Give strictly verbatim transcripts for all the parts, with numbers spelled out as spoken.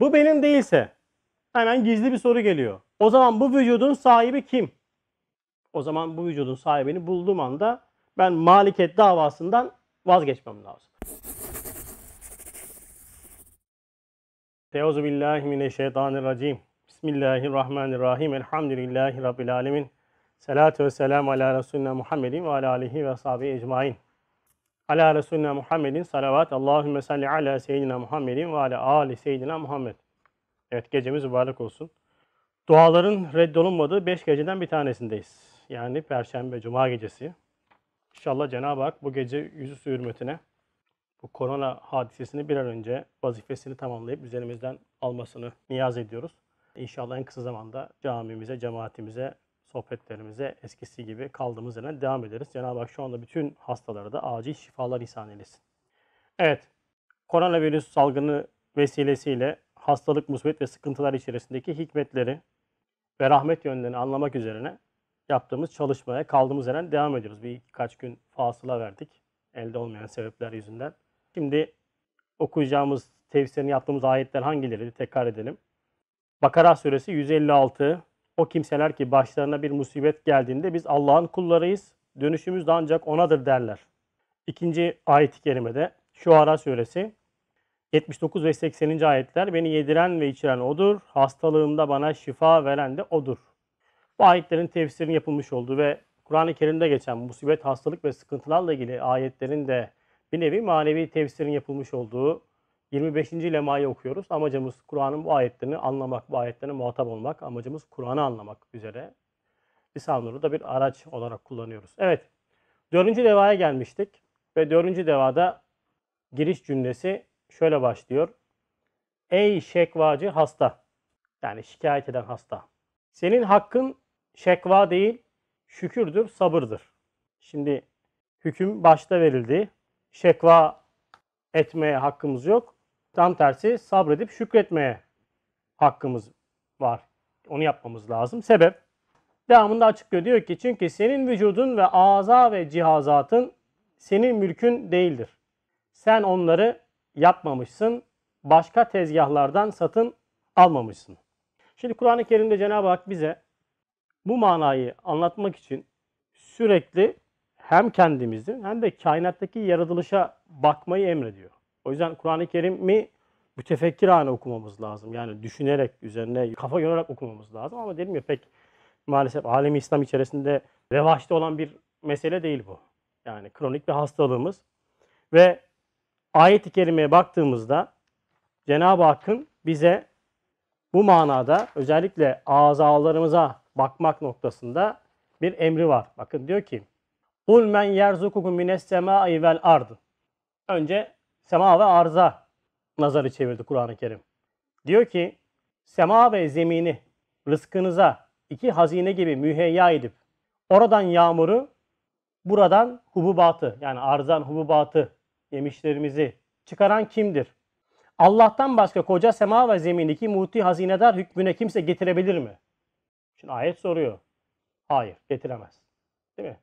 Bu benim değilse hemen gizli bir soru geliyor. O zaman bu vücudun sahibi kim? O zaman bu vücudun sahibini bulduğum anda ben Malikiyet davasından vazgeçmem lazım. Euzubillahimineşşeytanirracim. Bismillahirrahmanirrahim. Elhamdülillahi Rabbil alemin. Salatu ve selamu ala Resulüne Muhammedin ve ala alihi ve sahibi ecmain. Ala Resulüne Muhammedin salavat. Allahümme salli ala seyyidina Muhammedin ve ala ali seyyidina Muhammed. Evet, gecemiz mübarek olsun. Duaların reddolunmadığı beş geceden bir tanesindeyiz. Yani Perşembe, Cuma gecesi. İnşallah Cenab-ı Hak bu gece yüzüstü hürmetine bu korona hadisesini bir an önce vazifesini tamamlayıp üzerimizden almasını niyaz ediyoruz. İnşallah en kısa zamanda camimize, cemaatimize, sohbetlerimize eskisi gibi kaldığımız yerden devam ederiz. Cenab-ı Hak şu anda bütün hastalara da acil şifalar ihsan eylesin. Evet, koronavirüs salgını vesilesiyle hastalık, musibet ve sıkıntılar içerisindeki hikmetleri ve rahmet yönlerini anlamak üzerine yaptığımız çalışmaya kaldığımız yerden devam ediyoruz. Birkaç gün fasıla verdik elde olmayan sebepler yüzünden. Şimdi okuyacağımız, tefsirini yaptığımız ayetler hangileri, tekrar edelim. Bakara Suresi yüz elli altı. O kimseler ki başlarına bir musibet geldiğinde biz Allah'ın kullarıyız, dönüşümüz de ancak O'nadır derler. İkinci ayet-i kerimede Şuara Suresi yetmiş dokuz ve sekseninci ayetler. Beni yediren ve içiren O'dur, hastalığımda bana şifa veren de O'dur. Bu ayetlerin tefsirinin yapılmış olduğu ve Kur'an-ı Kerim'de geçen musibet, hastalık ve sıkıntılarla ilgili ayetlerin de bir nevi manevi tefsirinin yapılmış olduğu yirmi beşinci lemayı okuyoruz. Amacımız Kur'an'ın bu ayetlerini anlamak, bu ayetlerine muhatap olmak. Amacımız Kur'an'ı anlamak üzere. Lisan nuru da bir araç olarak kullanıyoruz. Evet, dördüncü devaya gelmiştik ve dördüncü devada giriş cümlesi şöyle başlıyor. Ey şekvacı hasta, yani şikayet eden hasta. Senin hakkın şekva değil, şükürdür, sabırdır. Şimdi hüküm başta verildi. Şekva etmeye hakkımız yok. Tam tersi, sabredip şükretmeye hakkımız var. Onu yapmamız lazım. Sebep? Devamında açıklıyor. Diyor ki çünkü senin vücudun ve aza ve cihazatın senin mülkün değildir. Sen onları yapmamışsın. Başka tezgahlardan satın almamışsın. Şimdi Kur'an-ı Kerim'de Cenab-ı Hak bize bu manayı anlatmak için sürekli hem kendimizi hem de kainattaki yaratılışa bakmayı emrediyor. O yüzden Kur'an-ı Kerim'i mütefekkirane okumamız lazım. Yani düşünerek, üzerine kafa yorarak okumamız lazım. Ama dedim ya, pek maalesef alemi İslam içerisinde revaçta olan bir mesele değil bu. Yani kronik bir hastalığımız. Ve ayet-i kerimeye baktığımızda Cenab-ı Hakk'ın bize bu manada özellikle azalarımıza bakmak noktasında bir emri var. Bakın diyor ki قُلْ مَنْ يَرْزُكُكُمْ مِنَ السَّمَاءِ وَالْاَرْضِ. Önce sema ve arza nazarı çevirdi Kur'an-ı Kerim. Diyor ki sema ve zemini rızkınıza iki hazine gibi müheyya edip oradan yağmuru, buradan hububatı, yani arzdan hububatı, yemişlerimizi çıkaran kimdir? Allah'tan başka koca sema ve zemindeki muti hazinedar hükmüne kimse getirebilir mi? Şimdi ayet soruyor. Hayır, getiremez. Değil mi?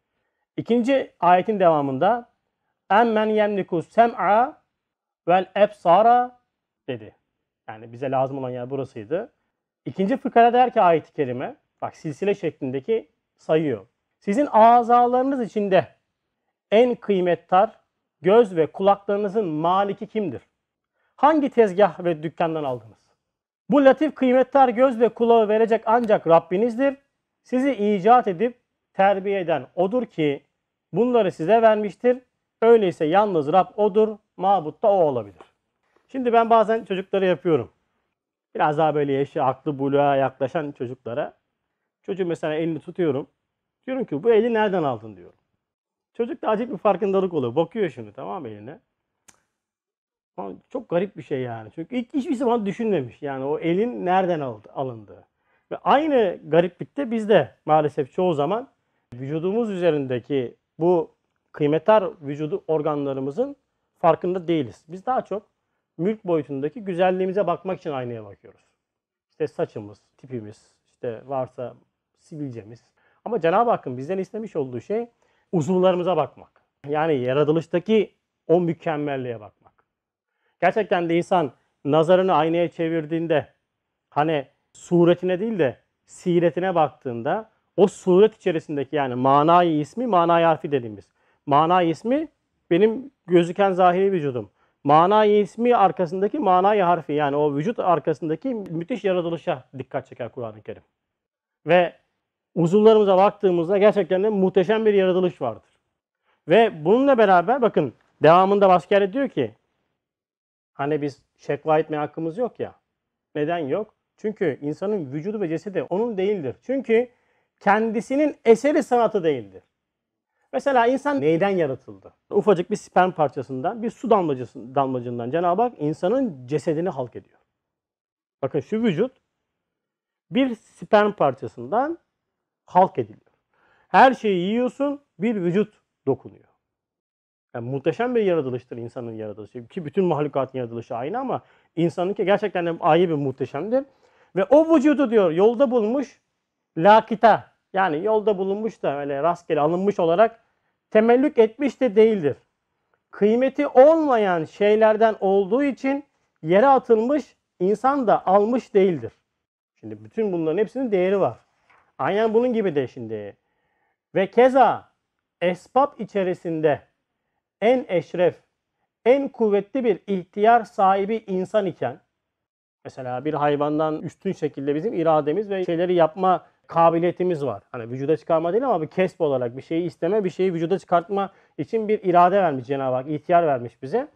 İkinci ayetin devamında "Emmen yemliku sem'a vel ebsara" dedi. Yani bize lazım olan yer burasıydı. İkinci fıkrada der ki ayet-i kerime, bak silsile şeklindeki sayıyor. Sizin azalarınız içinde en kıymettar göz ve kulaklarınızın maliki kimdir? Hangi tezgah ve dükkandan aldınız? Bu latif kıymettar göz ve kulağı verecek ancak Rabbinizdir. Sizi icat edip terbiye eden O'dur ki bunları size vermiştir. Öyleyse yalnız Rab O'dur, mabut da O olabilir. Şimdi ben bazen çocukları yapıyorum. Biraz daha böyle yaşı, aklı buluğa yaklaşan çocuklara. Çocuğun mesela elini tutuyorum. Diyorum ki bu eli nereden aldın diyorum. Çocukta acayip bir farkındalık oluyor. Bakıyor şimdi, tamam mı, eline. Çok garip bir şey yani. Çünkü ilk hiçbir zaman düşünmemiş. Yani o elin nereden alındığı. Ve aynı gariplikte bizde maalesef çoğu zaman vücudumuz üzerindeki bu kıymetli vücudu organlarımızın farkında değiliz. Biz daha çok mülk boyutundaki güzelliğimize bakmak için aynaya bakıyoruz. İşte saçımız, tipimiz, işte varsa sivilcemiz. Ama Cenab-ı Hakk'ın bizden istemiş olduğu şey uzuvlarımıza bakmak. Yani yaratılıştaki o mükemmelliğe bakmak. Gerçekten de insan nazarını aynaya çevirdiğinde, hani suretine değil de siretine baktığında o suret içerisindeki, yani manayı ismi, manayı harfi dediğimiz. Manayı ismi benim gözüken zahiri vücudum. Manayı ismi arkasındaki manayı harfi, yani o vücut arkasındaki müthiş yaratılışa dikkat çeker Kur'an-ı Kerim. Ve uzuvlarımıza baktığımızda gerçekten de muhteşem bir yaratılış vardır. Ve bununla beraber bakın devamında başka yerde diyor ki, hani biz şekva etmeye hakkımız yok ya. Neden yok? Çünkü insanın vücudu ve cesedi onun değildir. Çünkü kendisinin eseri sanatı değildir. Mesela insan neyden yaratıldı? Ufacık bir sperm parçasından, bir su damlacığından Cenab-ı Hak insanın cesedini halk ediyor. Bakın şu vücut bir sperm parçasından halk ediliyor. Her şeyi yiyorsun, bir vücut dokunuyor. Yani muhteşem bir yaratılıştır insanın yaratılışı. Ki bütün mahlukatın yaratılışı aynı ama insanınki gerçekten de ayrı bir muhteşemdir. Ve o vücudu diyor yolda bulmuş lakita, yani yolda bulunmuş da öyle rastgele alınmış olarak temellük etmiş de değildir. Kıymeti olmayan şeylerden olduğu için yere atılmış, insan da almış değildir. Şimdi bütün bunların hepsinin değeri var. Aynen bunun gibi de şimdi. Ve keza esbab içerisinde en eşref, en kuvvetli bir ihtiyar sahibi insan iken, mesela bir hayvandan üstün şekilde bizim irademiz ve şeyleri yapma kabiliyetimiz var. Hani vücuda çıkarma değil ama bir kesb olarak bir şeyi isteme, bir şeyi vücuda çıkartma için bir irade vermiş Cenab-ı Hak, ihtiyar vermiş bize.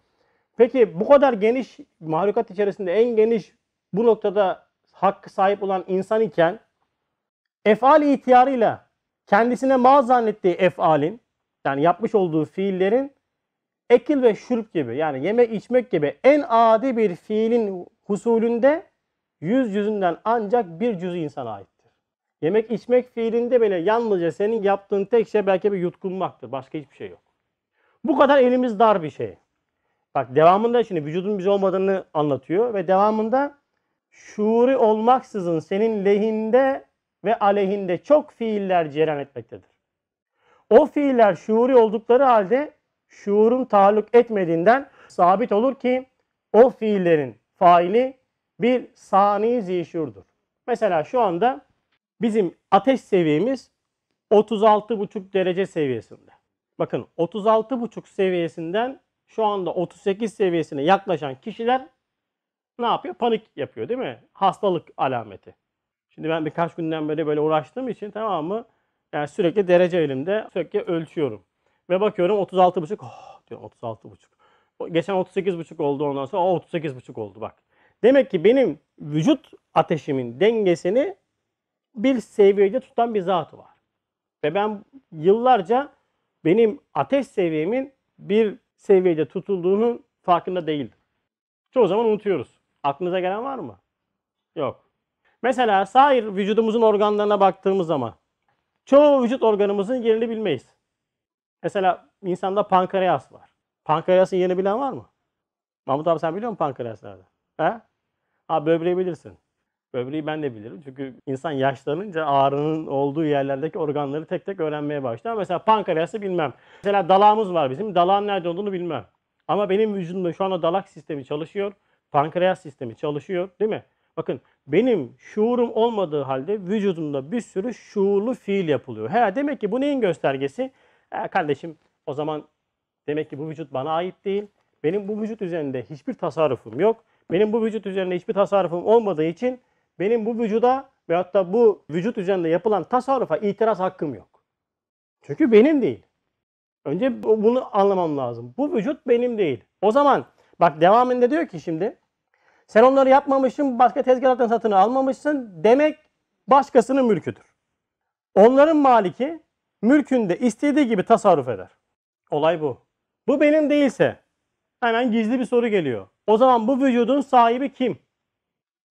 Peki bu kadar geniş, mahlukat içerisinde en geniş bu noktada hakkı sahip olan insan iken, efal-i ihtiyarıyla kendisine mal zannettiği efalin, yani yapmış olduğu fiillerin ekil ve şürp gibi, yani yemek içmek gibi en adi bir fiilin husulünde yüz yüzünden ancak bir cüzü insana aittir. Yemek içmek fiilinde bile yalnızca senin yaptığın tek şey belki bir yutkunmaktır. Başka hiçbir şey yok. Bu kadar elimiz dar bir şey. Bak devamında şimdi vücudun bize olmadığını anlatıyor ve devamında şuuri olmaksızın senin lehinde ve aleyhinde çok fiiller cereyan etmektedir. O fiiller şuuri oldukları halde şuurun taalluk etmediğinden sabit olur ki o fiillerin faili bir sani zişurdur. Mesela şu anda bizim ateş seviyemiz otuz altı buçuk derece seviyesinde. Bakın otuz altı buçuk seviyesinden şu anda otuz sekiz seviyesine yaklaşan kişiler ne yapıyor? Panik yapıyor değil mi? Hastalık alameti. Şimdi ben birkaç günden beri böyle uğraştığım için tamam mı? Yani sürekli derece elimde, sürekli ölçüyorum. Ve bakıyorum otuz altı buçuk, oh, diyorum otuz altı buçuk. Geçen otuz sekiz buçuk oldu, ondan sonra o otuz sekiz buçuk oldu bak. Demek ki benim vücut ateşimin dengesini bir seviyede tutan bir zatı var. Ve ben yıllarca benim ateş seviyemin bir seviyede tutulduğunun farkında değildim. Çoğu zaman unutuyoruz. Aklınıza gelen var mı? Yok. Mesela sair vücudumuzun organlarına baktığımız zaman çoğu vücut organımızın yerini bilmeyiz. Mesela insanda pankreas var. Pankreasın yerini bilen var mı? Mahmut abi sen biliyor musun pankreas nerede? He? Ha, böbreği bilirsin. Böbreği ben de bilirim. Çünkü insan yaşlanınca ağrının olduğu yerlerdeki organları tek tek öğrenmeye başlar. Mesela pankreası bilmem. Mesela dalağımız var bizim. Dalağın nerede olduğunu bilmem. Ama benim vücudumda şu anda dalak sistemi çalışıyor. Pankreas sistemi çalışıyor değil mi? Bakın benim şuurum olmadığı halde vücudumda bir sürü şuurlu fiil yapılıyor. He, demek ki bu neyin göstergesi? He, kardeşim o zaman demek ki bu vücut bana ait değil. Benim bu vücut üzerinde hiçbir tasarrufum yok. Benim bu vücut üzerinde hiçbir tasarrufum olmadığı için benim bu vücuda ve hatta bu vücut üzerinde yapılan tasarrufa itiraz hakkım yok. Çünkü benim değil. Önce bunu anlamam lazım. Bu vücut benim değil. O zaman bak devamında diyor ki şimdi sen onları yapmamışsın, başka tezgahlardan satın almamışsın. Demek başkasının mülküdür. Onların maliki mülkünde istediği gibi tasarruf eder. Olay bu. Bu benim değilse hemen gizli bir soru geliyor. O zaman bu vücudun sahibi kim?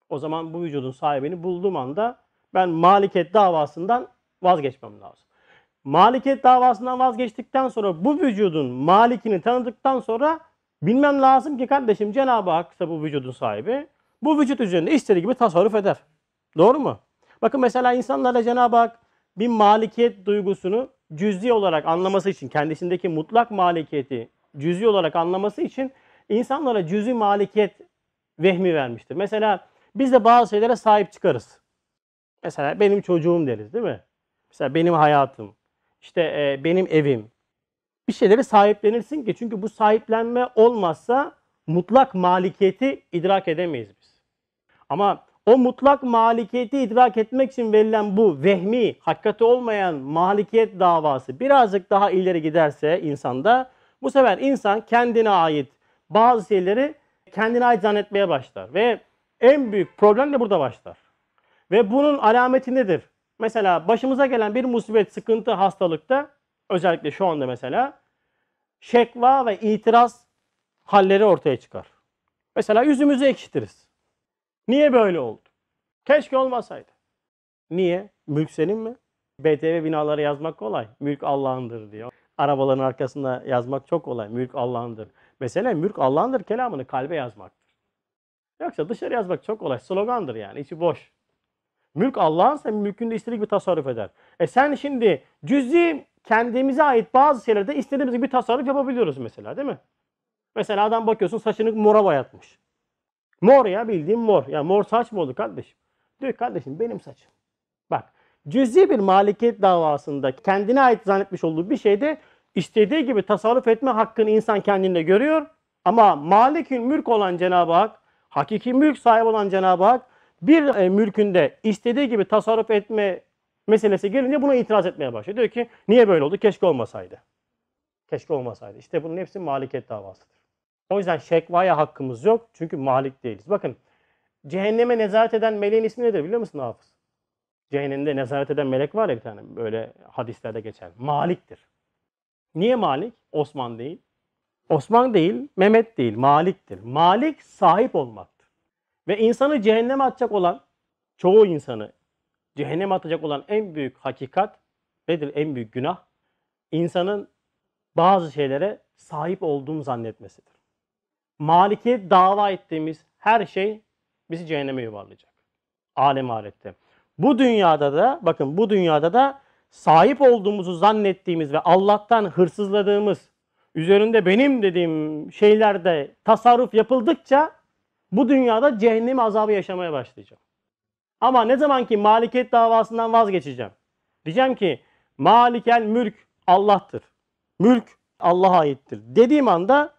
O zaman bu vücudun sahibini bulduğum anda ben Malikiyet Davası'ndan vazgeçmem lazım. Malikiyet Davası'ndan vazgeçtikten sonra bu vücudun malikini tanıdıktan sonra bilmem lazım ki kardeşim Cenab-ı Hak da bu vücudun sahibi. Bu vücut üzerinde istediği gibi tasarruf eder. Doğru mu? Bakın mesela insanlarla Cenab-ı Hak bir malikiyet duygusunu cüz'i olarak anlaması için, kendisindeki mutlak malikiyeti cüz'i olarak anlaması için insanlara cüz'i malikiyet vehmi vermiştir. Mesela biz de bazı şeylere sahip çıkarız. Mesela benim çocuğum deriz, değil mi? Mesela benim hayatım, işte e, benim evim. Bir şeylere sahiplenirsin ki, çünkü bu sahiplenme olmazsa mutlak malikiyeti idrak edemeyiz biz. Ama o mutlak malikiyeti idrak etmek için verilen bu vehmi, hakikati olmayan malikiyet davası birazcık daha ileri giderse insanda, bu sefer insan kendine ait bazı şeyleri kendine ait zannetmeye başlar. Ve en büyük problem de burada başlar. Ve bunun alameti nedir? Mesela başımıza gelen bir musibet, sıkıntı, hastalıkta, özellikle şu anda mesela, şekva ve itiraz halleri ortaya çıkar. Mesela yüzümüzü ekşitiriz. Niye böyle oldu? Keşke olmasaydı. Niye? Mülk senin mi? B T V binaları yazmak kolay. Mülk Allah'ındır diyor. Arabaların arkasında yazmak çok kolay. Mülk Allah'ındır. Mesela mülk Allah'ındır kelamını kalbe yazmaktır. Yoksa dışarı yazmak çok kolay. Slogandır yani. İçi boş. Mülk Allah'ın, sen mülkünde istediği gibi tasarruf eder. E sen şimdi cüz'i, kendimize ait bazı şeylerde istediğimiz gibi tasarruf yapabiliyoruz mesela, değil mi? Mesela adam bakıyorsun saçını mora boyatmış. Mor ya, bildiğin mor. Ya mor saç mı oldu kardeşim? Diyor kardeşim benim saçım. Bak, cüz'i bir malikiyet davasında kendine ait zannetmiş olduğu bir şeyde istediği gibi tasarruf etme hakkını insan kendinde görüyor. Ama malikül mülk olan Cenab-ı Hak, hakiki mülk sahibi olan Cenab-ı Hak, bir mülkünde istediği gibi tasarruf etme meselesi gelince buna itiraz etmeye başlıyor. Diyor ki niye böyle oldu? Keşke olmasaydı. Keşke olmasaydı. İşte bunun hepsi malikiyet davasıdır. O yüzden şekvaya hakkımız yok. Çünkü malik değiliz. Bakın, cehenneme nezaret eden meleğin ismi nedir biliyor musun Hafız? Cehennemde nezaret eden melek var ya bir tane, böyle hadislerde geçen. Malik'tir. Niye Malik? Osman değil. Osman değil, Mehmet değil. Malik'tir. Malik sahip olmaktır. Ve insanı cehenneme atacak olan, çoğu insanı cehenneme atacak olan en büyük hakikat nedir? En büyük günah, insanın bazı şeylere sahip olduğunu zannetmesidir. Malikiyet dava ettiğimiz her şey bizi cehenneme yuvarlayacak. Alem ahirette. Bu dünyada da, bakın bu dünyada da sahip olduğumuzu zannettiğimiz ve Allah'tan hırsızladığımız, üzerinde benim dediğim şeylerde tasarruf yapıldıkça bu dünyada cehennem azabı yaşamaya başlayacağım. Ama ne zaman ki malikiyet davasından vazgeçeceğim, diyeceğim ki malikel mülk Allah'tır, mülk Allah'a aittir dediğim anda,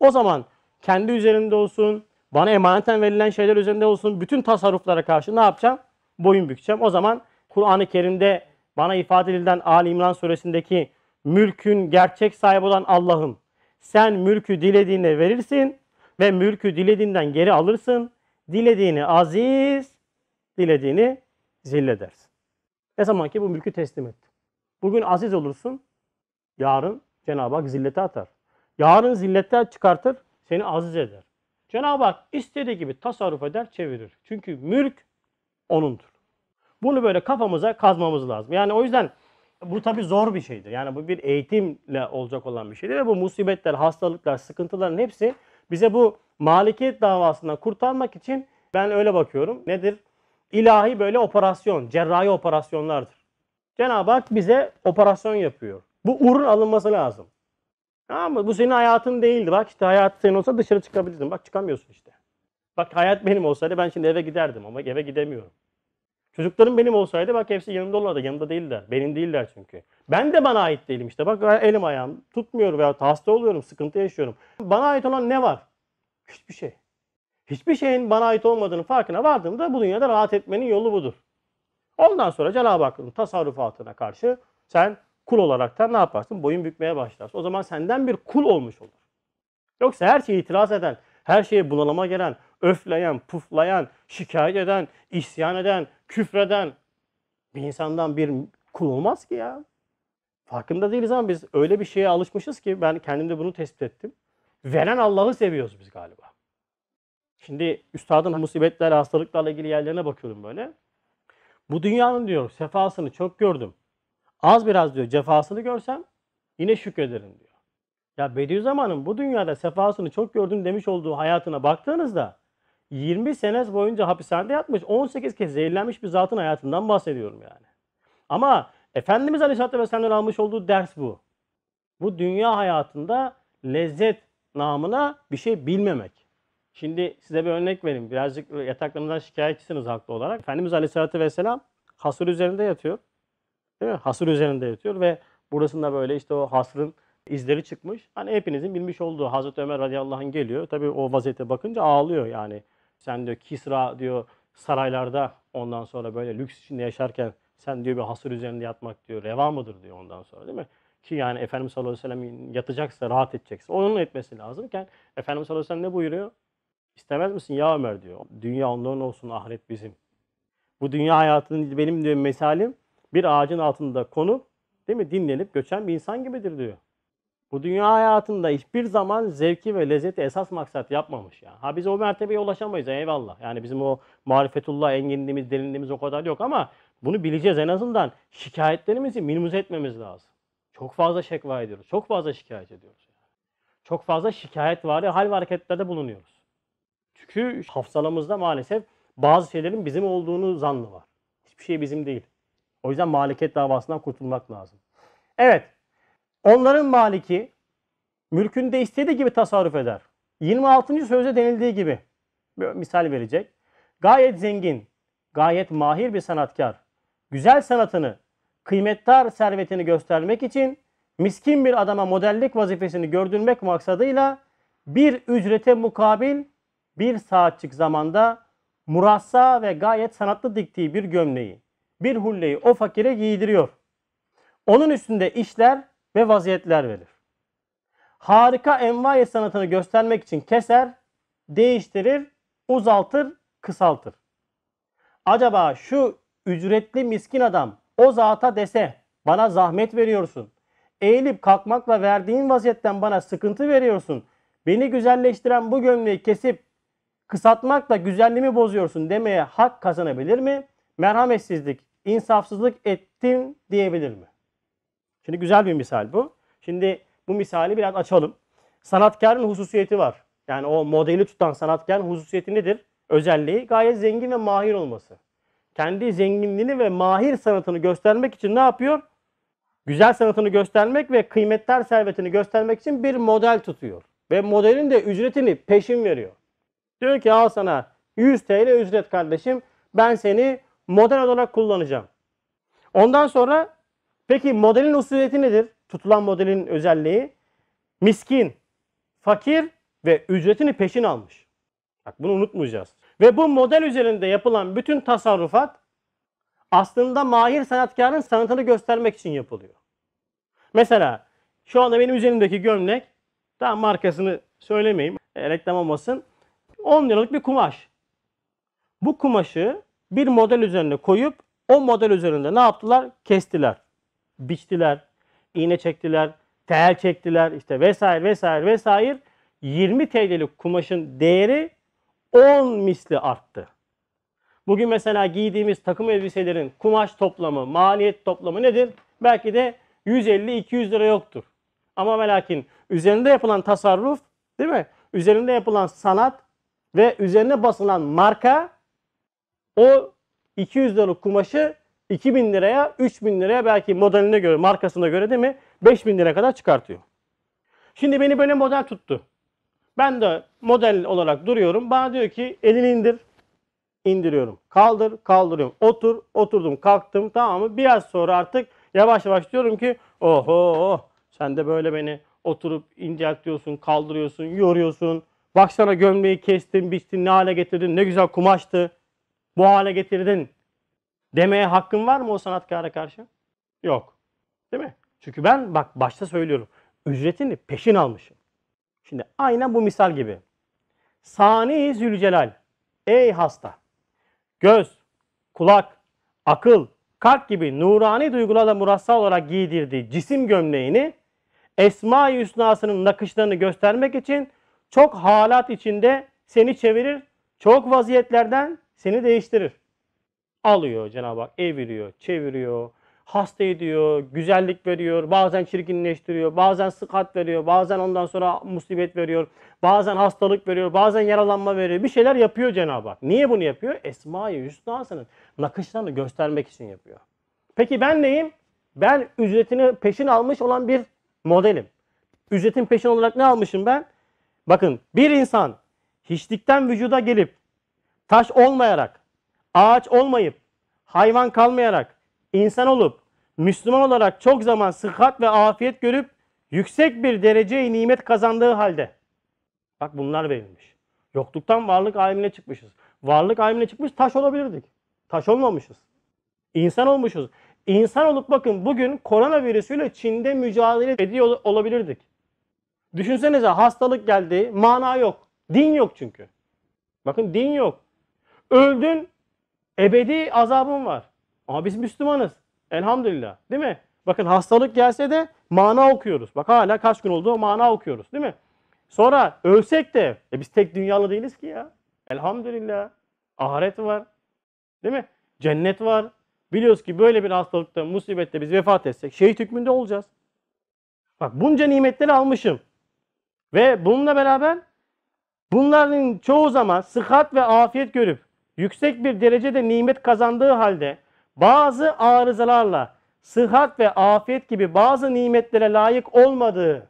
o zaman kendi üzerinde olsun, bana emaneten verilen şeyler üzerinde olsun, bütün tasarruflara karşı ne yapacağım? Boyun bükeceğim. O zaman Kur'an-ı Kerim'de bana ifade edilen Ali İmran Suresindeki mülkün gerçek sahibi olan Allah'ım, sen mülkü dilediğine verirsin ve mülkü dilediğinden geri alırsın. Dilediğini aziz, dilediğini zilledersin. Ne zaman ki bu mülkü teslim ettin. Bugün aziz olursun, yarın Cenab-ı Hak zillete atar. Yarın zillete çıkartır, seni aziz eder. Cenab-ı Hak istediği gibi tasarruf eder, çevirir. Çünkü mülk O'nundur. Bunu böyle kafamıza kazmamız lazım. Yani o yüzden bu tabii zor bir şeydir. Yani bu bir eğitimle olacak olan bir şeydir. Ve bu musibetler, hastalıklar, sıkıntıların hepsi bize bu malikiyet davasından kurtarmak için, ben öyle bakıyorum, nedir? İlahi böyle operasyon, cerrahi operasyonlardır. Cenab-ı Hak bize operasyon yapıyor. Bu uğrun alınması lazım. Ama bu senin hayatın değildi. Bak işte hayat senin olsa dışarı çıkabilirdin. Bak çıkamıyorsun işte. Bak hayat benim olsaydı ben şimdi eve giderdim ama eve gidemiyorum. Çocuklarım benim olsaydı bak hepsi yanımda olurdu. Yanımda değiller. Benim değiller çünkü. Ben de bana ait değilim işte. Bak elim ayağım tutmuyor veya hasta oluyorum, sıkıntı yaşıyorum. Bana ait olan ne var? Hiçbir şey. Hiçbir şeyin bana ait olmadığının farkına vardığımda bu dünyada rahat etmenin yolu budur. Ondan sonra Cenab-ı Hakk'ın tasarrufatına karşı sen kul olaraktan ne yaparsın? Boyun bükmeye başlarsın. O zaman senden bir kul olmuş olur. Yoksa her şeye itiraz eden, her şeye bunalıma gelen, öfleyen, puflayan, şikayet eden, isyan eden, küfreden bir insandan bir kul olmaz ki ya. Farkında değiliz ama biz öyle bir şeye alışmışız ki, ben kendimde bunu tespit ettim. Veren Allah'ı seviyoruz biz galiba. Şimdi üstadın musibetlerle, hastalıklarla ilgili yerlerine bakıyorum böyle. Bu dünyanın diyor sefasını çok gördüm. Az biraz diyor cefasını görsem yine şükrederim diyor. Ya Bediüzzaman'ın bu dünyada sefasını çok gördüm demiş olduğu hayatına baktığınızda yirmi sene boyunca hapishanede yatmış, on sekiz kez zehirlenmiş bir zatın hayatından bahsediyorum yani. Ama Efendimiz Aleyhisselatü Vesselam'dan almış olduğu ders bu. Bu dünya hayatında lezzet namına bir şey bilmemek. Şimdi size bir örnek vereyim. Birazcık yataklarından şikayetçisiniz haklı olarak. Efendimiz Aleyhisselatü Vesselam hasır üzerinde yatıyor. Değil mi? Hasır üzerinde yatıyor ve burasında böyle işte o hasrın izleri çıkmış. Hani hepinizin bilmiş olduğu Hazreti Ömer radıyallahu anh geliyor. Tabii o vaziyete bakınca ağlıyor yani. Sen diyor Kisra diyor saraylarda ondan sonra böyle lüks içinde yaşarken sen diyor bir hasır üzerinde yatmak diyor reva mıdır diyor ondan sonra değil mi? Ki yani Efendimiz sallallahu aleyhi ve sellem yatacaksa rahat edecekse onun etmesi lazımken Efendimiz sallallahu aleyhi ve sellem ne buyuruyor? İstemez misin ya Ömer diyor. Dünya onların olsun ahiret bizim. Bu dünya hayatının benim diyor mesalim bir ağacın altında konup değil mi dinlenip göçen bir insan gibidir diyor. Bu dünya hayatında hiçbir zaman zevki ve lezzeti esas maksat yapmamış yani. Ha biz o mertebeye ulaşamayız eyvallah. Yani bizim o marifetullah enginliğimiz, derinliğimiz o kadar yok ama bunu bileceğiz en azından. Şikayetlerimizi minimize etmemiz lazım. Çok fazla şekva ediyoruz. Çok fazla şikayet ediyoruz. Çok fazla şikayetvari hal ve hareketlerde bulunuyoruz. Çünkü hafızalarımızda maalesef bazı şeylerin bizim olduğunu zannı var. Hiçbir şey bizim değil. O yüzden Malikiyet Davası'ndan kurtulmak lazım. Evet. Onların maliki mülkünde istediği gibi tasarruf eder. yirmi altıncı sözde denildiği gibi bir misal verecek. Gayet zengin, gayet mahir bir sanatkar, güzel sanatını, kıymetdar servetini göstermek için miskin bir adama modellik vazifesini gördürmek maksadıyla bir ücrete mukabil bir saatçik zamanda murassa ve gayet sanatlı diktiği bir gömleği, bir hulleyi o fakire giydiriyor. Onun üstünde işler ve vaziyetler verir. Harika envai sanatını göstermek için keser, değiştirir, uzaltır, kısaltır. Acaba şu ücretli miskin adam o zata dese bana zahmet veriyorsun. Eğilip kalkmakla verdiğin vaziyetten bana sıkıntı veriyorsun. Beni güzelleştiren bu gömleği kesip kısaltmakla güzelliğimi bozuyorsun demeye hak kazanabilir mi? Merhametsizlik, insafsızlık ettin diyebilir mi? Şimdi güzel bir misal bu. Şimdi bu misali biraz açalım. Sanatkarın hususiyeti var. Yani o modeli tutan sanatkarın hususiyeti nedir? Özelliği gayet zengin ve mahir olması. Kendi zenginliğini ve mahir sanatını göstermek için ne yapıyor? Güzel sanatını göstermek ve kıymetli servetini göstermek için bir model tutuyor. Ve modelin de ücretini peşin veriyor. Diyor ki al sana yüz TL ücret kardeşim. Ben seni model olarak kullanacağım. Ondan sonra peki modelin hususiyeti nedir? Tutulan modelin özelliği miskin, fakir ve ücretini peşin almış. Bak bunu unutmayacağız. Ve bu model üzerinde yapılan bütün tasarrufat aslında mahir sanatkarın sanatını göstermek için yapılıyor. Mesela şu anda benim üzerimdeki gömlek, tam markasını söylemeyeyim, reklam olmasın, on liralık bir kumaş. Bu kumaşı bir model üzerine koyup o model üzerinde ne yaptılar? Kestiler. Biçtiler, iğne çektiler, tel çektiler işte vesaire vesaire vesaire. yirmi TL'lik kumaşın değeri on misli arttı. Bugün mesela giydiğimiz takım elbiselerin kumaş toplamı, maliyet toplamı nedir? Belki de yüz elli iki yüz lira yoktur. Ama ve lakin üzerinde yapılan tasarruf, değil mi? Üzerinde yapılan sanat ve üzerine basılan marka o iki yüz liralık kumaşı iki bin liraya, üç bin liraya belki modeline göre, markasına göre değil mi? beş bin liraya kadar çıkartıyor. Şimdi beni böyle model tuttu. Ben de model olarak duruyorum. Bana diyor ki elini indir. İndiriyorum. Kaldır, kaldırıyorum. Otur, oturdum, kalktım. Tamam mı? Biraz sonra artık yavaş yavaş diyorum ki oho sen de böyle beni oturup inceltiyorsun, kaldırıyorsun, yoruyorsun. Baksana gömleği kestin, biçtin, ne hale getirdin, ne güzel kumaştı. Bu hale getirdin. Demeye hakkım var mı o sanatkara karşı? Yok. Değil mi? Çünkü ben bak başta söylüyorum. Ücretini peşin almışım. Şimdi aynen bu misal gibi. Sani Zülcelal. Ey hasta! Göz, kulak, akıl, kalp gibi nurani duygularla murassa olarak giydirdiği cisim gömleğini Esma-i Hüsnasının nakışlarını göstermek için çok halat içinde seni çevirir, çok vaziyetlerden seni değiştirir. Alıyor Cenab-ı Hak, eviriyor, çeviriyor, hasta ediyor, güzellik veriyor, bazen çirkinleştiriyor, bazen sıkat veriyor, bazen ondan sonra musibet veriyor, bazen hastalık veriyor, bazen yaralanma veriyor. Bir şeyler yapıyor Cenab-ı Hak. Niye bunu yapıyor? Esma-i Hüsna'sının nakışlarını göstermek için yapıyor. Peki ben neyim? Ben ücretini peşin almış olan bir modelim. Ücretin peşin olarak ne almışım ben? Bakın bir insan hiçlikten vücuda gelip, taş olmayarak, ağaç olmayıp, hayvan kalmayarak, insan olup, Müslüman olarak çok zaman sıhhat ve afiyet görüp, yüksek bir derece-i nimet kazandığı halde. Bak bunlar verilmiş. Yokluktan varlık alemine çıkmışız. Varlık alemine çıkmış taş olabilirdik. Taş olmamışız. İnsan olmuşuz. İnsan olup bakın bugün koronavirüsüyle Çin'de mücadele ediyor olabilirdik. Düşünsenize hastalık geldi, mana yok. Din yok çünkü. Bakın din yok. Öldün, ebedi azabın var. Ama biz Müslümanız. Elhamdülillah. Değil mi? Bakın hastalık gelse de mana okuyoruz. Bak hala kaç gün oldu mana okuyoruz. Değil mi? Sonra ölsek de e biz tek dünyalı değiliz ki ya. Elhamdülillah. Ahiret var. Değil mi? Cennet var. Biliyoruz ki böyle bir hastalıkta, musibette biz vefat etsek şehit hükmünde olacağız. Bak bunca nimetleri almışım. Ve bununla beraber bunların çoğu zaman sıhhat ve afiyet görüp yüksek bir derecede nimet kazandığı halde bazı arızalarla sıhhat ve afiyet gibi bazı nimetlere layık olmadığı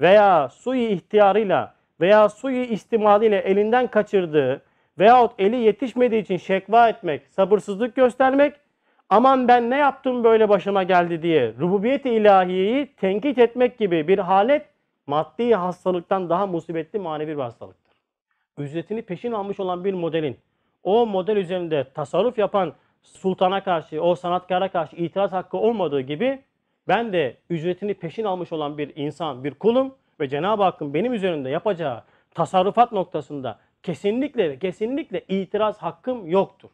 veya suyu ihtiyarıyla veya suyu istimalıyla elinden kaçırdığı veyahut eli yetişmediği için şekva etmek, sabırsızlık göstermek, aman ben ne yaptım böyle başıma geldi diye rububiyet-i ilahiyeyi tenkit etmek gibi bir halet maddi hastalıktan daha musibetli manevi bir hastalıktır. Ücretini peşin almış olan bir modelin o model üzerinde tasarruf yapan sultana karşı, o sanatkara karşı itiraz hakkı olmadığı gibi ben de ücretini peşin almış olan bir insan, bir kulum ve Cenab-ı Hakk'ın benim üzerinde yapacağı tasarrufat noktasında kesinlikle ve kesinlikle itiraz hakkım yoktur.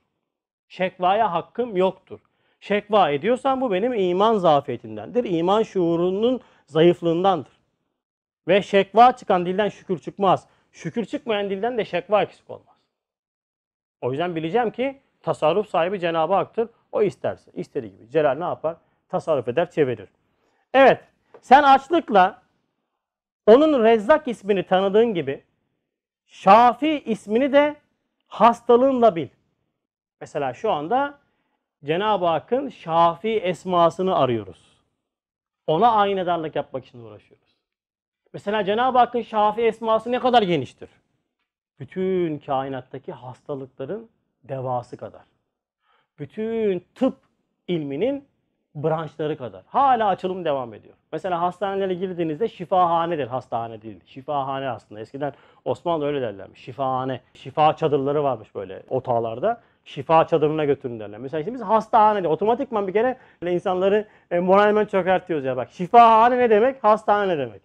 Şekvaya hakkım yoktur. Şekva ediyorsam bu benim iman zafiyetidendir. İman şuurunun zayıflığındandır. Ve şekva çıkan dilden şükür çıkmaz. Şükür çıkmayan dilden de şekva eksik olmaz. O yüzden bileceğim ki tasarruf sahibi Cenab-ı Hak'tır. O isterse, istediği gibi. Celal ne yapar? Tasarruf eder, çevirir. Evet, sen açlıkla onun Rezzak ismini tanıdığın gibi Şafi ismini de hastalığınla bil. Mesela şu anda Cenab-ı Hakk'ın Şafi esmasını arıyoruz. Ona aynadarlık yapmak için uğraşıyoruz. Mesela Cenab-ı Hakk'ın Şafi esması ne kadar geniştir? Bütün kainattaki hastalıkların devası kadar. Bütün tıp ilminin branşları kadar. Hala açılım devam ediyor. Mesela hastanelere girdiğinizde şifahanedir. Hastahane değil. Şifahane aslında. Eskiden Osmanlı öyle derlermiş. Şifahane. Şifa çadırları varmış böyle otağlarda. Şifa çadırına götürün derler. Mesela şimdi biz hastahanede otomatikman bir kere insanları e, moralmen çökertiyoruz ya bak. Şifahane ne demek? Hastane ne demek?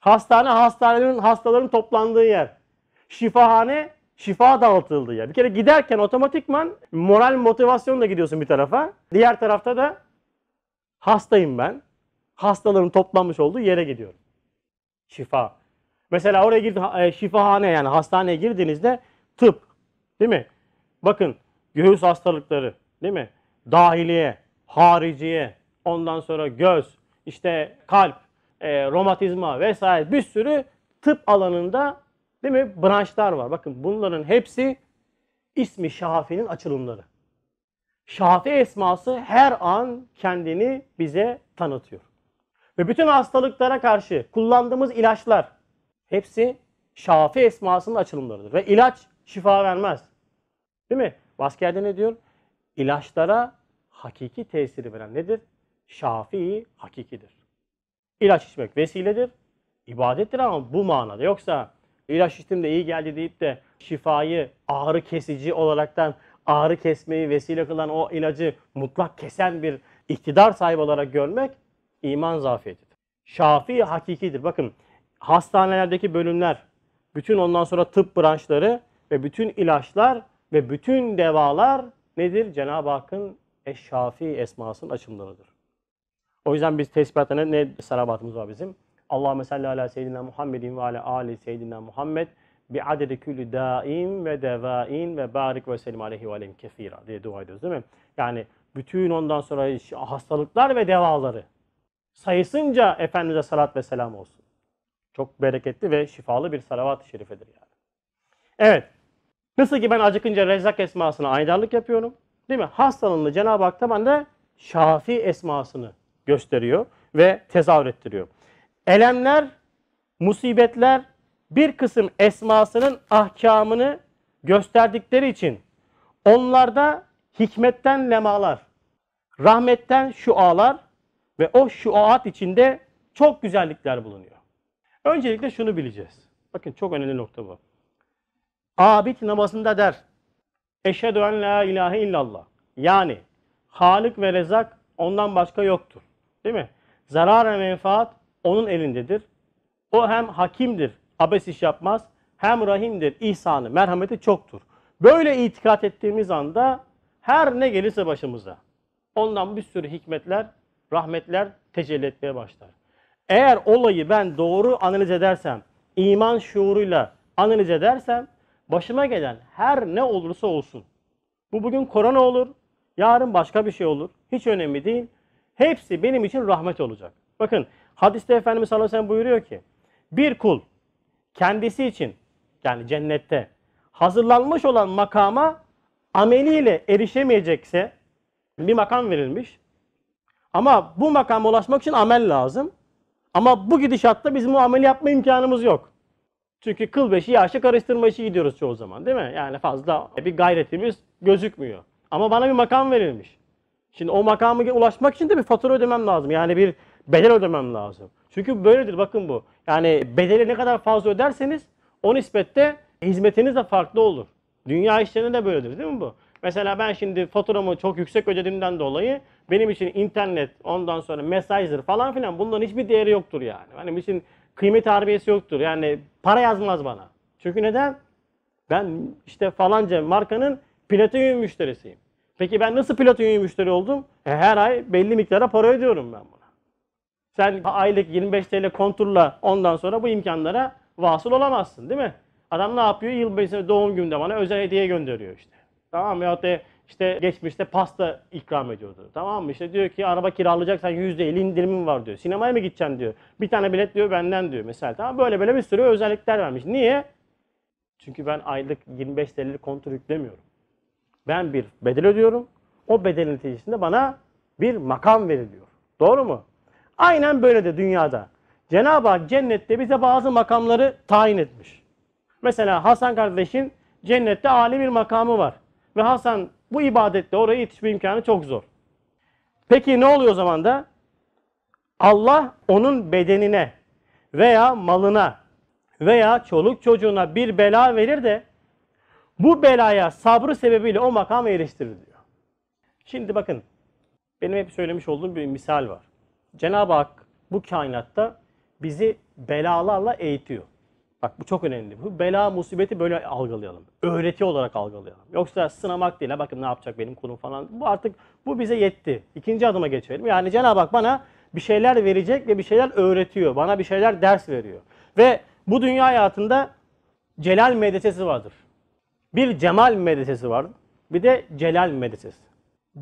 Hastane hastanelerin hastaların toplandığı yer. Şifahane şifa dağıtıldığı yer. Bir kere giderken otomatikman moral motivasyonla gidiyorsun bir tarafa. Diğer tarafta da hastayım ben. Hastaların toplanmış olduğu yere gidiyorum. Şifa. Mesela oraya girdi şifahane yani hastaneye girdiğinizde tıp, değil mi? Bakın göğüs hastalıkları, değil mi? Dahiliye, hariciye, ondan sonra göz, işte kalp, e, romatizma vesaire bir sürü tıp alanında, değil mi? Branşlar var. Bakın bunların hepsi ismi Şafi'nin açılımları. Şafi esması her an kendini bize tanıtıyor. Ve bütün hastalıklara karşı kullandığımız ilaçlar hepsi Şafi esmasının açılımlarıdır. Ve ilaç şifa vermez. Değil mi? Başka ne diyor? İlaçlara hakiki tesiri veren nedir? Şafi hakikidir. İlaç içmek vesiledir, ibadettir ama bu manada. Yoksa ilaç içtim de iyi geldi deyip de şifayı ağrı kesici olaraktan ağrı kesmeyi vesile kılan o ilacı mutlak kesen bir iktidar sahibi olarak görmek iman zafiyetidir. Şafi hakikidir. Bakın hastanelerdeki bölümler, bütün ondan sonra tıp branşları ve bütün ilaçlar ve bütün devalar nedir? Cenab-ı Hakk'ın Eş-Şafi esmasının açımlarıdır. O yüzden biz tesbihatane ne sarabatımız var bizim? Allahümme salli ala seyyidina Muhammedin ve ala ali seyyidina Muhammed bi adedi külü daim ve devain ve barik ve selim aleyhi ve aleyhim kefira diye dua ediyoruz değil mi? Yani bütün ondan sonra hastalıklar ve devaları sayısınca Efendimiz'e salat ve selam olsun. Çok bereketli ve şifalı bir salavat-ı şerifedir yani. Evet. Nasıl ki ben acıkınca Rezzak esmasına aydarlık yapıyorum. Değil mi? Hastalığında Cenab-ı Hak da bende Şafi esmasını gösteriyor ve tezahür ettiriyor. Elemler, musibetler bir kısım esmasının ahkamını gösterdikleri için onlarda hikmetten lemalar, rahmetten şualar ve o şuaat içinde çok güzellikler bulunuyor. Öncelikle şunu bileceğiz. Bakın çok önemli nokta bu. Abid namazında der: Eşhedü en la ilahe illallah. Yani Halık ve Rezak, ondan başka yoktur. Değil mi? Zarar ve menfaat onun elindedir. O hem hakimdir, abes iş yapmaz, hem rahimdir, ihsanı, merhameti çoktur. Böyle itikat ettiğimiz anda her ne gelirse başımıza ondan bir sürü hikmetler, rahmetler tecelli etmeye başlar. Eğer olayı ben doğru analiz edersem, iman şuuruyla analiz edersem, başıma gelen her ne olursa olsun, bu bugün korona olur, yarın başka bir şey olur, hiç önemli değil, hepsi benim için rahmet olacak. Bakın hadiste Efendimiz sallallahu aleyhi ve sellem buyuruyor ki, bir kul kendisi için, yani cennette hazırlanmış olan makama ameliyle erişemeyecekse, bir makam verilmiş ama bu makama ulaşmak için amel lazım. Ama bu gidişatta bizim o ameli yapma imkanımız yok. Çünkü kıl beşi, yaşa karıştırma işi gidiyoruz çoğu zaman, değil mi? Yani fazla bir gayretimiz gözükmüyor. Ama bana bir makam verilmiş. Şimdi o makama ulaşmak için de bir fatura ödemem lazım. Yani bir bedel ödemem lazım. Çünkü böyledir, bakın bu. Yani bedeli ne kadar fazla öderseniz o nispette hizmetiniz de farklı olur. Dünya işlerinde de böyledir, değil mi bu? Mesela ben şimdi faturamı çok yüksek ödediğimden dolayı benim için internet, ondan sonra mesajdır falan filan, bunların hiçbir değeri yoktur yani. Benim için kıymet harbiyesi yoktur. Yani para yazmaz bana. Çünkü neden? Ben işte falanca markanın platinyum müşterisiyim. Peki ben nasıl platinyum müşteri oldum? E her ay belli miktara para ödüyorum ben buna. Sen aylık yirmi beş T L konturla ondan sonra bu imkanlara vasıl olamazsın, değil mi? Adam ne yapıyor? Yıl doğum günde bana özel hediye gönderiyor işte. Tamam mı? Ya da işte geçmişte pasta ikram ediyordu. Tamam mı? İşte diyor ki araba kiralayacaksan yüzde elli indirimim var diyor. Sinemaya mı gideceksin diyor. Bir tane bilet diyor benden diyor mesela. Tamam, böyle böyle bir sürü özellikler vermiş. Niye? Çünkü ben aylık yirmi beş T L'lik kontur yüklemiyorum. Ben bir bedel ödüyorum. O bedel neticesinde bana bir makam veriliyor. Doğru mu? Aynen böyle de dünyada. Cenab-ı Hak cennette bize bazı makamları tayin etmiş. Mesela Hasan kardeşin cennette âli bir makamı var. Ve Hasan bu ibadetle oraya yetişme imkanı çok zor. Peki ne oluyor o zaman da? Allah onun bedenine veya malına veya çoluk çocuğuna bir bela verir de bu belaya sabrı sebebiyle o makama eriştirir diyor. Şimdi bakın, benim hep söylemiş olduğum bir misal var. Cenab-ı Hak bu kainatta bizi belalarla eğitiyor. Bak bu çok önemli. Bu bela, musibeti böyle algılayalım. Öğreti olarak algılayalım. Yoksa sınamak değil. Ha bakın ne yapacak benim kulum falan. Bu artık bu bize yetti. İkinci adıma geçelim. Yani Cenab-ı Hak bana bir şeyler verecek ve bir şeyler öğretiyor. Bana bir şeyler ders veriyor. Ve bu dünya hayatında Celal Medresesi vardır. Bir Cemal Medresesi vardır. Bir de Celal Medresesi.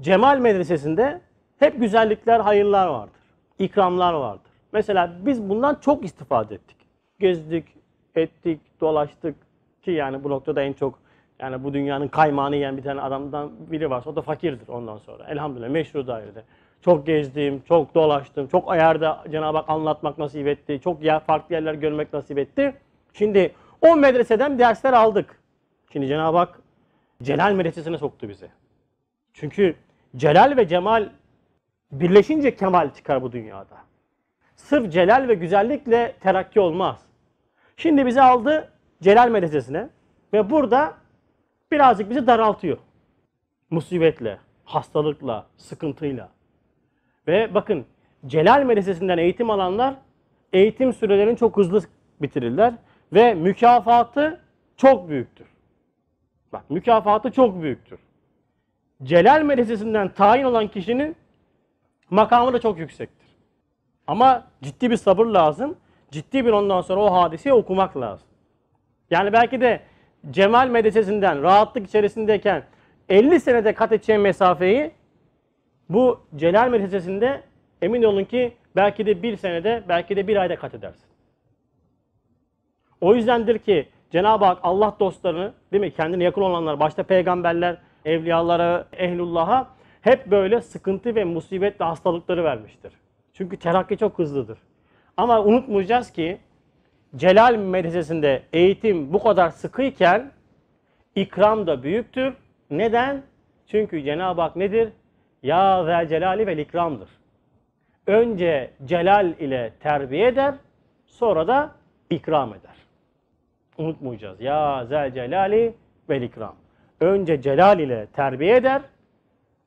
Cemal Medresesi'nde hep güzellikler, hayırlar vardır. İkramlar vardır. Mesela biz bundan çok istifade ettik. Gezdik, ettik, dolaştık ki yani bu noktada en çok yani bu dünyanın kaymağını yiyen bir tane adamdan biri varsa o da fakirdir ondan sonra. Elhamdülillah meşru dairede. Çok gezdim, çok dolaştım, çok ayarda Cenab-ı Hak anlatmak nasip etti. Çok yer, farklı yerler görmek nasip etti. Şimdi o medreseden dersler aldık. Şimdi Cenab-ı Hak Celal medresesine soktu bizi. Çünkü Celal ve Cemal birleşince kemal çıkar bu dünyada. Sırf Celal ve güzellikle terakki olmaz. Şimdi bizi aldı Celal Medresesi'ne ve burada birazcık bizi daraltıyor. Musibetle, hastalıkla, sıkıntıyla. Ve bakın Celal Medresesi'nden eğitim alanlar eğitim sürelerini çok hızlı bitirirler ve mükafatı çok büyüktür. Bak mükafatı çok büyüktür. Celal Medresesi'nden tayin olan kişinin makamı da çok yüksektir. Ama ciddi bir sabır lazım. Ciddi bir ondan sonra o hadiseyi okumak lazım. Yani belki de Cemal Medresesi'nden rahatlık içerisindeyken elli senede kat edeceğim mesafeyi bu Celal Medresesi'nde emin olun ki belki de bir senede, belki de bir ayda kat edersin. O yüzdendir ki Cenab-ı Hak Allah dostlarını, değil mi, kendine yakın olanlar, başta peygamberler, evliyalara, ehlullah'a hep böyle sıkıntı ve musibet ve hastalıkları vermiştir. Çünkü terakki çok hızlıdır. Ama unutmayacağız ki Celal Medresesi'nde eğitim bu kadar sıkıyken ikram da büyüktür. Neden? Çünkü Cenab-ı Hak nedir? Ya zel celali vel ikramdır. Önce celal ile terbiye eder, sonra da ikram eder. Unutmayacağız. Ya zel celali vel ikram. Önce celal ile terbiye eder,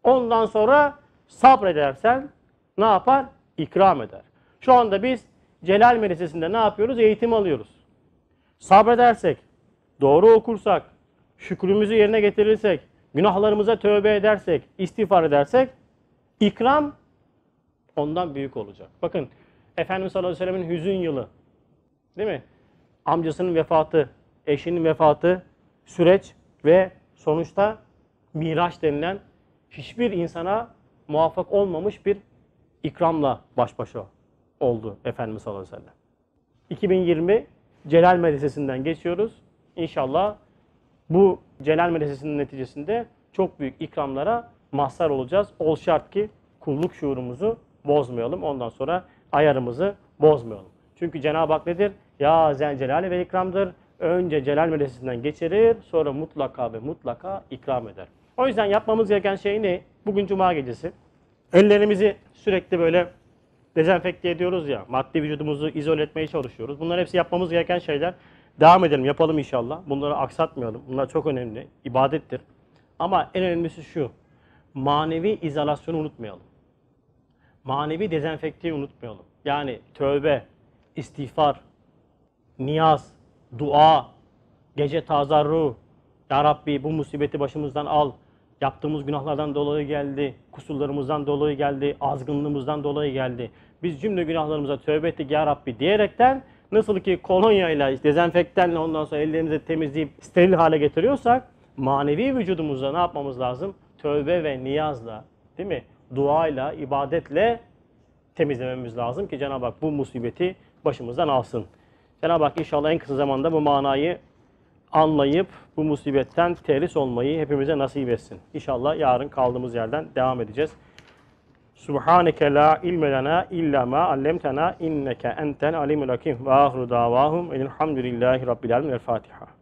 ondan sonra sabredersen ne yapar? İkram eder. Şu anda biz Celal Medresesi'nde ne yapıyoruz? Eğitim alıyoruz. Sabredersek, doğru okursak, şükrümüzü yerine getirirsek, günahlarımıza tövbe edersek, istiğfar edersek, ikram ondan büyük olacak. Bakın, Efendimiz sallallahu aleyhi ve sellem'in hüzün yılı, değil mi? Amcasının vefatı, eşinin vefatı, süreç ve sonuçta Miraç denilen hiçbir insana muvaffak olmamış bir ikramla baş başa oldu Efendimiz sallallahu aleyhi ve sellem. iki bin yirmi Celal Medresesi'nden geçiyoruz. İnşallah bu Celal Medresesi'nin neticesinde çok büyük ikramlara mazhar olacağız. Ol şart ki kulluk şuurumuzu bozmayalım. Ondan sonra ayarımızı bozmayalım. Çünkü Cenab-ı Hak nedir? Ya zel celali ve ikramdır. Önce Celal Medresesi'nden geçirir, sonra mutlaka ve mutlaka ikram eder. O yüzden yapmamız gereken şey ne? Bugün Cuma gecesi. Ellerimizi sürekli böyle dezenfekte ediyoruz ya, maddi vücudumuzu izole etmeye çalışıyoruz. Bunlar hepsi yapmamız gereken şeyler. Devam edelim, yapalım inşallah. Bunları aksatmayalım. Bunlar çok önemli. İbadettir. Ama en önemlisi şu, manevi izolasyonu unutmayalım. Manevi dezenfekteyi unutmayalım. Yani tövbe, istiğfar, niyaz, dua, gece tazarru, Ya Rabbi bu musibeti başımızdan al, yaptığımız günahlardan dolayı geldi, kusurlarımızdan dolayı geldi, azgınlığımızdan dolayı geldi. Biz cümle günahlarımıza tövbe ettik Ya Rabbi diyerekten, nasıl ki kolonyayla, dezenfektanla ondan sonra ellerimizi temizleyip steril hale getiriyorsak, manevi vücudumuzda ne yapmamız lazım? Tövbe ve niyazla, değil mi? Duayla, ibadetle temizlememiz lazım ki Cenab-ı Hak bu musibeti başımızdan alsın. Cenab-ı Hak inşallah en kısa zamanda bu manayı anlayıp bu musibetten terhis olmayı hepimize nasip etsin. İnşallah yarın kaldığımız yerden devam edeceğiz. Subhaneke la ilme lena illa ma allamtena inneke entel alimul hakim ve ahru davahum elhamdülillahi rabbil alemin. El Fatiha.